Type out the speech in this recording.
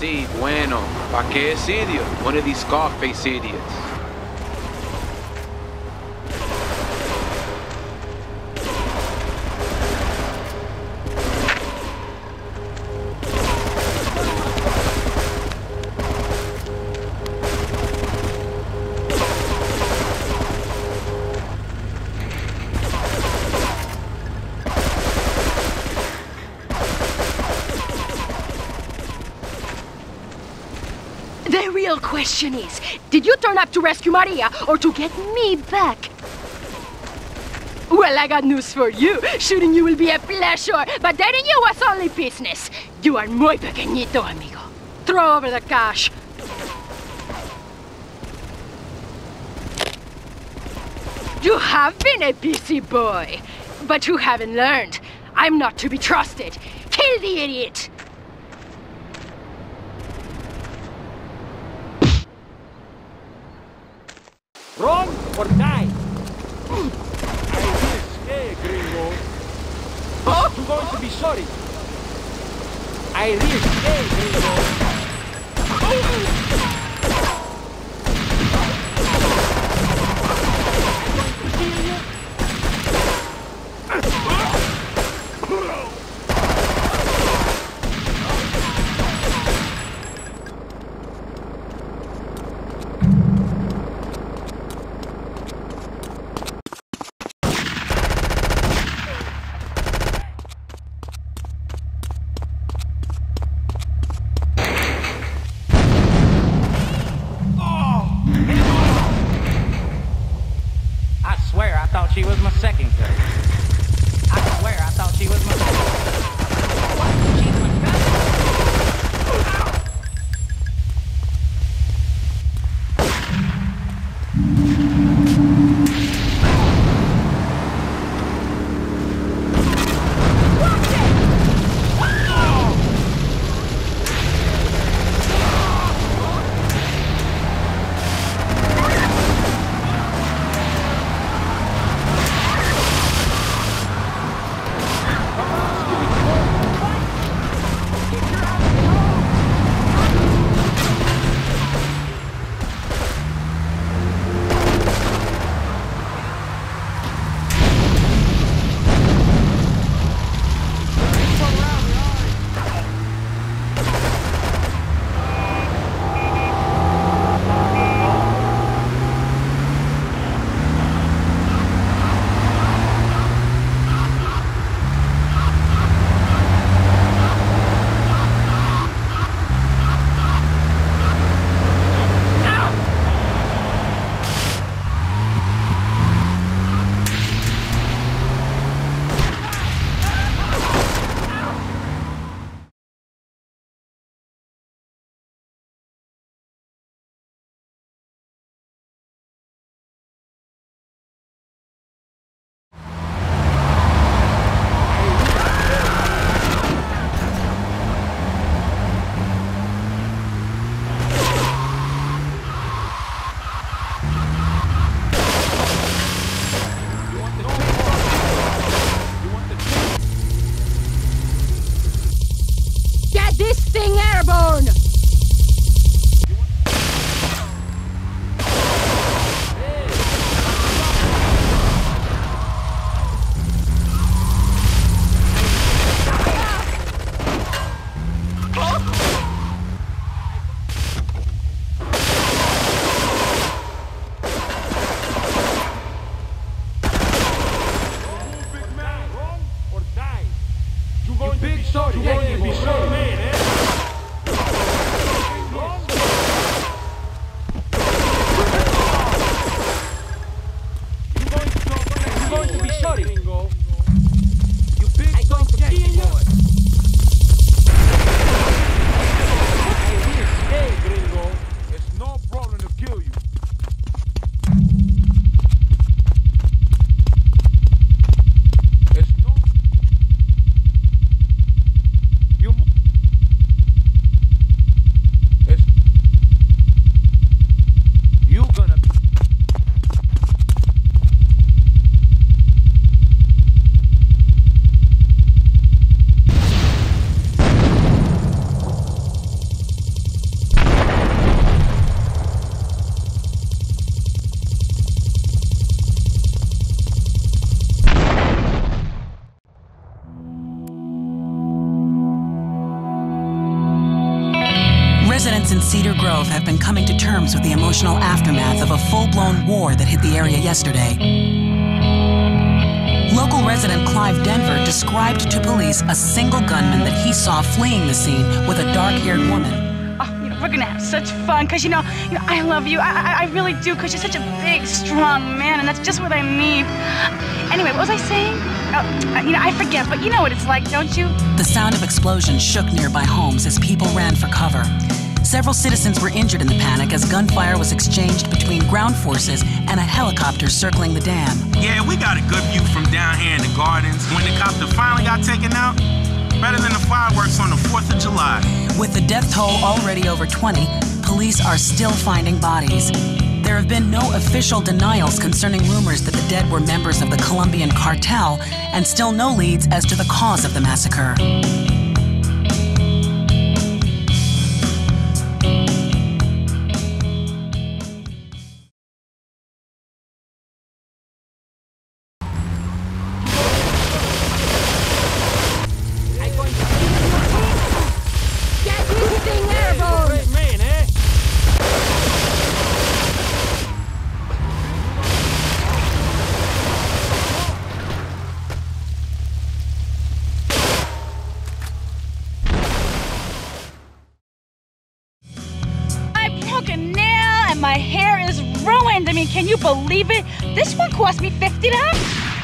Sí, bueno. ¿Para qué es idiot? One of these Scarface idiots. The real question is, did you turn up to rescue Maria or to get me back? Well, I got news for you. Shooting you will be a pleasure, but dating you was only business. You are muy pequeñito, amigo. Throw over the cash. You have been a busy boy, but you haven't learned. I'm not to be trusted. Kill the idiot! Wrong or die? I will stay, gringo. Oh. You're going to be sorry. I will stay, gringo. I'm going to kill you. Residents in Cedar Grove have been coming to terms with the emotional aftermath of a full-blown war that hit the area yesterday. Local resident Clive Denver described to police a single gunman that he saw fleeing the scene with a dark-haired woman. We're gonna have such fun, because you know, I love you. I really do, because you're such a big, strong man, and that's just what I mean. Anyway, what was I saying? Oh, I forget, but you know what it's like, don't you? The sound of explosions shook nearby homes as people ran for cover. Several citizens were injured in the panic as gunfire was exchanged between ground forces and a helicopter circling the dam. Yeah, we got a good view from down here in the gardens. When the copter finally got taken out, better than the fireworks on the 4th of July. With the death toll already over 20, police are still finding bodies. There have been no official denials concerning rumors that the dead were members of the Colombian cartel, and still no leads as to the cause of the massacre. My hair is ruined. I mean, can you believe it? This one cost me $50.